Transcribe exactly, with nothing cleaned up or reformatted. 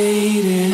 made it.